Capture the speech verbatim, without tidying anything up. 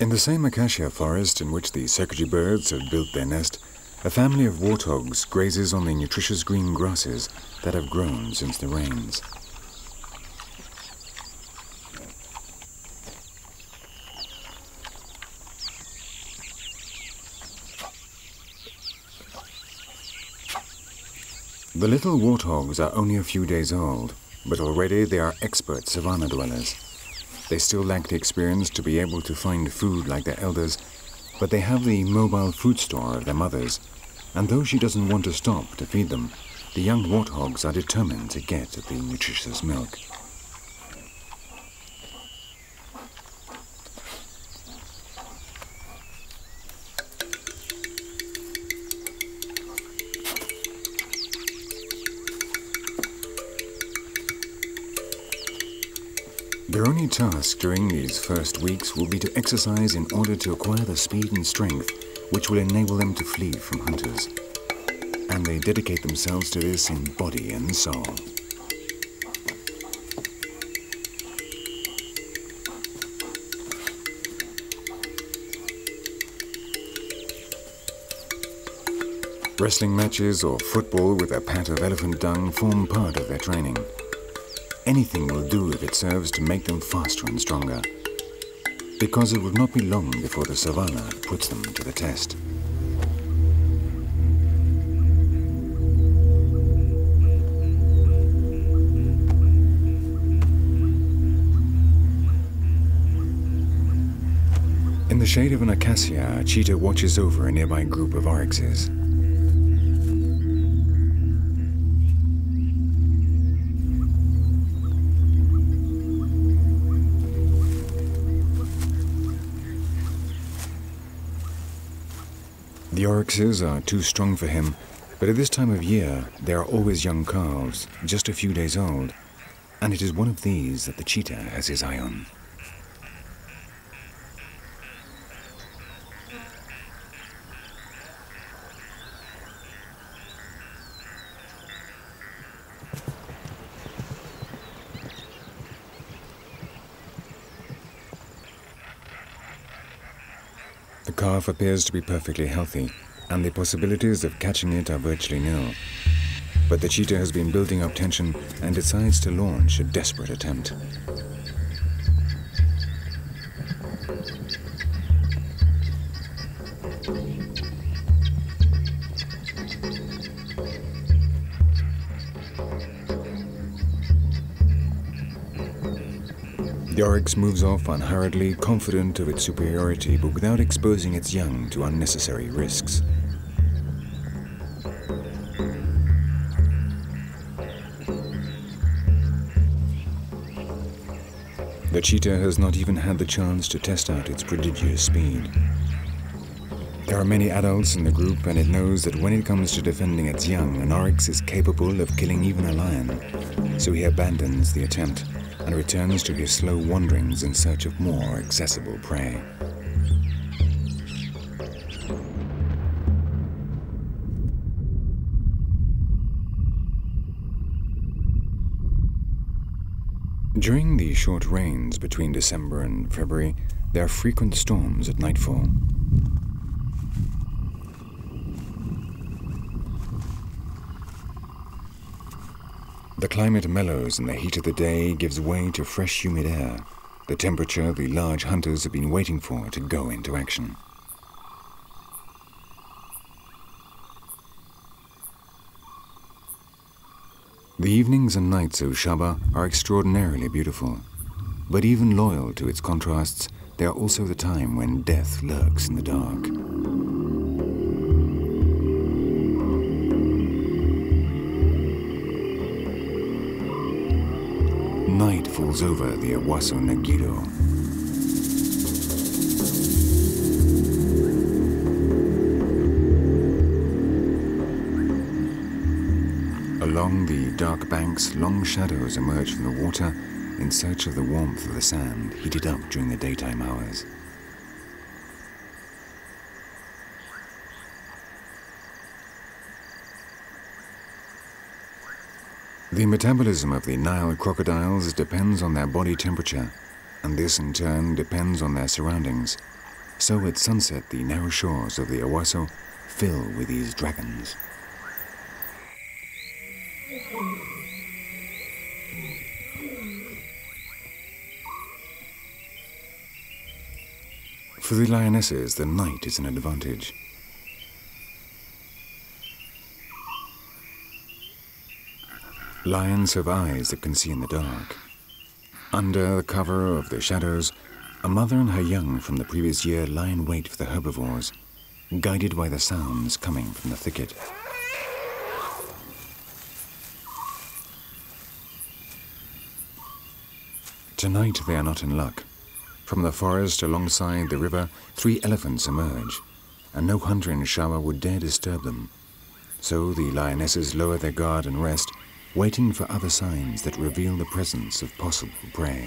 In the same acacia forest in which the secretary birds have built their nest, a family of warthogs grazes on the nutritious green grasses that have grown since the rains. The little warthogs are only a few days old, but already they are expert savanna dwellers. They still lack the experience to be able to find food like their elders, but they have the mobile food store of their mothers, and though she doesn't want to stop to feed them, the young warthogs are determined to get at the nutritious milk. Their only task during these first weeks will be to exercise in order to acquire the speed and strength which will enable them to flee from hunters. And they dedicate themselves to this in body and soul. Wrestling matches or football with a pat of elephant dung form part of their training. Anything will do if it serves to make them faster and stronger, because it will not be long before the savannah puts them to the test. In the shade of an acacia, a cheetah watches over a nearby group of oryxes. The oryxes are too strong for him, but at this time of year, they are always young calves, just a few days old, and it is one of these that the cheetah has his eye on. The calf appears to be perfectly healthy, and the possibilities of catching it are virtually nil. But the cheetah has been building up tension and decides to launch a desperate attempt. The oryx moves off unhurriedly, confident of its superiority, but without exposing its young to unnecessary risks. The cheetah has not even had the chance to test out its prodigious speed. There are many adults in the group, and it knows that when it comes to defending its young, an oryx is capable of killing even a lion, so he abandons the attempt and returns to his slow wanderings in search of more accessible prey. During the short rains between December and February, there are frequent storms at nightfall. The climate mellows and the heat of the day gives way to fresh, humid air, the temperature the large hunters have been waiting for to go into action. The evenings and nights of Shaba are extraordinarily beautiful, but even loyal to its contrasts, they are also the time when death lurks in the dark. Night falls over the Ewaso Ngiro. Along the dark banks, long shadows emerge from the water in search of the warmth of the sand heated up during the daytime hours. The metabolism of the Nile crocodiles depends on their body temperature, and this in turn depends on their surroundings, So at sunset the narrow shores of the Ewaso fill with these dragons. For the lionesses, the night is an advantage. Lions have eyes that can see in the dark. Under the cover of the shadows, a mother and her young from the previous year lie in wait for the herbivores, guided by the sounds coming from the thicket. Tonight they are not in luck. From the forest alongside the river, three elephants emerge, and no hunter in Shaba would dare disturb them. So the lionesses lower their guard and rest, waiting for other signs that reveal the presence of possible prey.